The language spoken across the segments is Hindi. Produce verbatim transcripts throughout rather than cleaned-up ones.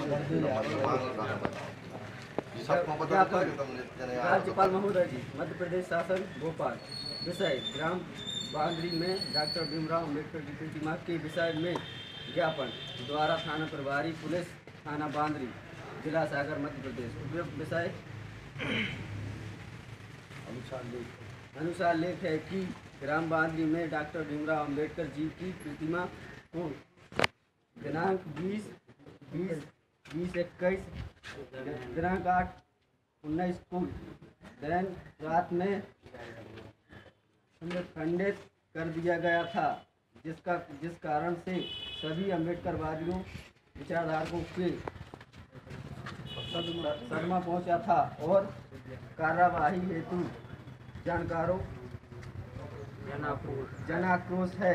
राज्यपाल महोदय जी, मध्य प्रदेश शासन भोपाल। विषय ग्राम बांद्री में डॉक्टर बिमराव अंबेडकर की प्रतिमा के विषय में ज्ञापन द्वारा थाना प्रभारी पुलिस थाना बांद्री जिला सागर मध्य प्रदेश। उपयुक्त विषय अनुसार लेख है कि ग्राम बांद्री में डॉक्टर भीमराव अंबेडकर जी की प्रतिमा को दिनांक बीस बीस बीस इक्कीस दिनांक आठ उन्नीस को दिन रात में खंडित कर दिया गया था, जिसका जिस कारण से सभी अंबेडकरवादियों विचारधारकों के सदमा पहुंचा था और कार्यवाही हेतु जानकारों जन आक्रोश है।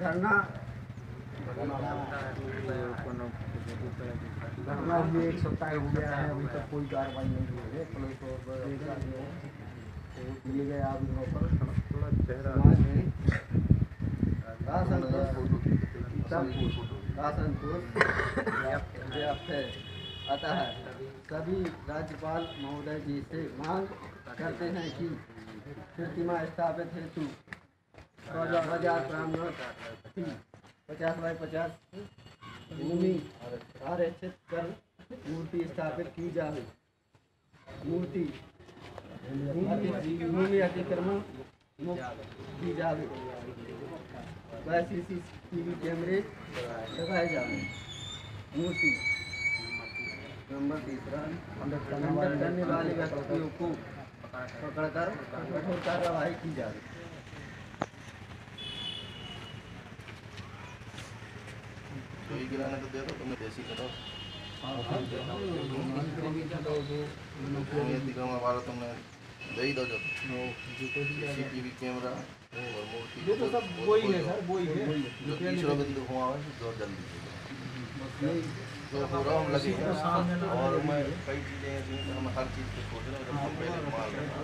धरना धरना भी एक सप्ताह हो गया है, अभी तक कोई कार्रवाई नहीं हुई है। पुलिस और दिए गए आवेदनों पर अतः सभी राज्यपाल महोदय जी से मांग करते हैं कि प्रतिमा स्थापित हेतु बाजार पचास बाई पचास भूमि आरक्षित कर मूर्ति स्थापित की जाए। मूर्ति भूमि अतिक्रमण मुक्त की जाए, सीसीटीवी कैमरे लगाए जाए। मूर्ति नंबर तीसरा अंदर करने वाले व्यक्तियों को पकड़कर कठोर कार्रवाई की जा रही है। कोई गिराने तो दे दो, तुमने देसी करो। तुमने दे ही दो जो सीसीटीवी कैमरा और मूर्ति ये तो सब वही है सर, वही है। जो तीसरा बंदूक हुआ है जोर जल्दी तो पूरा हम लगे और मैं कई चीज़ें ऐसी हम हर चीज़ पे सोच रहे हैं।